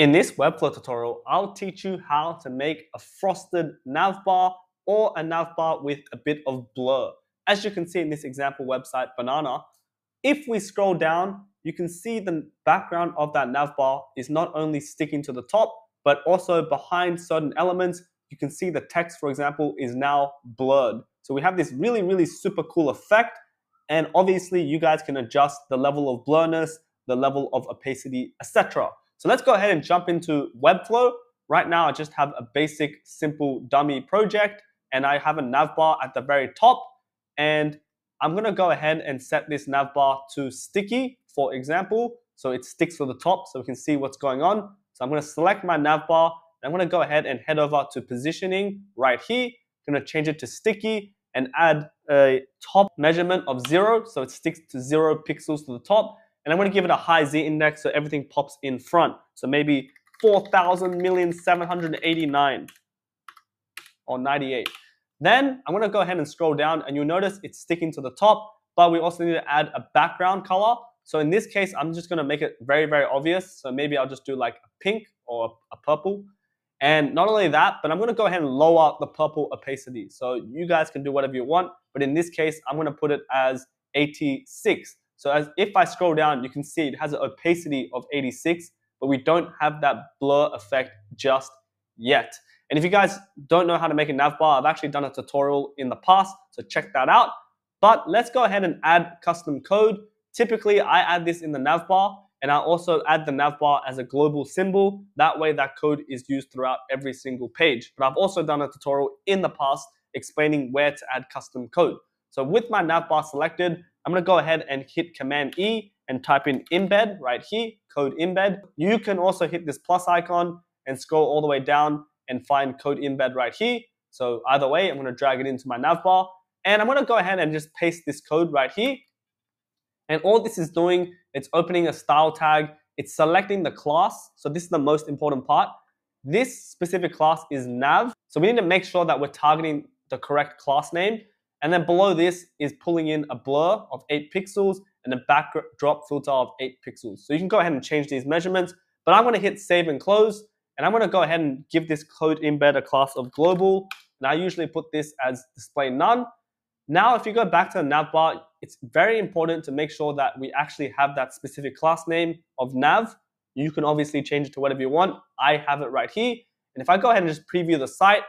In this Webflow tutorial, I'll teach you how to make a frosted navbar or a navbar with a bit of blur. As you can see in this example website, Banana, if we scroll down, you can see the background of that navbar is not only sticking to the top, but also behind certain elements. You can see the text, for example, is now blurred. So we have this really, really super cool effect. And obviously, you guys can adjust the level of blurriness, the level of opacity, etc. So let's go ahead and jump into Webflow. Right now, I just have a basic, simple dummy project, and I have a navbar at the very top. And I'm gonna go ahead and set this navbar to sticky, for example. So it sticks to the top so we can see what's going on. So I'm gonna select my navbar, and I'm gonna go ahead and head over to positioning right here. I'm gonna change it to sticky and add a top measurement of 0. So it sticks to 0 pixels to the top. And I'm going to give it a high Z index so everything pops in front. So maybe 4,789 or 98. Then I'm going to go ahead and scroll down and you'll notice it's sticking to the top, but we also need to add a background color. So in this case, I'm just going to make it very, very obvious. So maybe I'll just do like a pink or a purple. And not only that, but I'm going to go ahead and lower the purple opacity. So you guys can do whatever you want. But in this case, I'm going to put it as 86. So if I scroll down, you can see it has an opacity of 86, but we don't have that blur effect just yet. And if you guys don't know how to make a navbar, I've actually done a tutorial in the past, so check that out. But let's go ahead and add custom code. Typically, I add this in the navbar, and I also add the navbar as a global symbol. That way, that code is used throughout every single page. But I've also done a tutorial in the past explaining where to add custom code. So with my navbar selected, I'm going to go ahead and hit Command E and type in embed right here, code embed. You can also hit this plus icon and scroll all the way down and find code embed right here. So either way, I'm going to drag it into my navbar and I'm going to go ahead and just paste this code right here. And all this is doing, it's opening a style tag. It's selecting the class. So this is the most important part. This specific class is nav. So we need to make sure that we're targeting the correct class name. And then below this is pulling in a blur of 8 pixels and a backdrop filter of 8 pixels. So you can go ahead and change these measurements, but I'm going to hit save and close. And I'm going to go ahead and give this code embed a class of global. And I usually put this as display none. Now, if you go back to the navbar, it's very important to make sure that we actually have that specific class name of nav. You can obviously change it to whatever you want. I have it right here. And if I go ahead and just preview the site,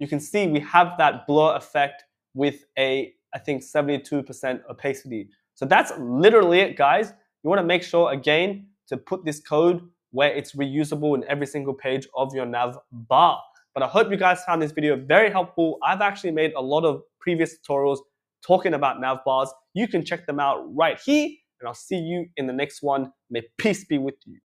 you can see we have that blur effect with a, I think, 72% opacity. So that's literally it, guys. You want to make sure, again, to put this code where it's reusable in every single page of your navbar. But I hope you guys found this video very helpful. I've actually made a lot of previous tutorials talking about navbars. You can check them out right here, and I'll see you in the next one. May peace be with you.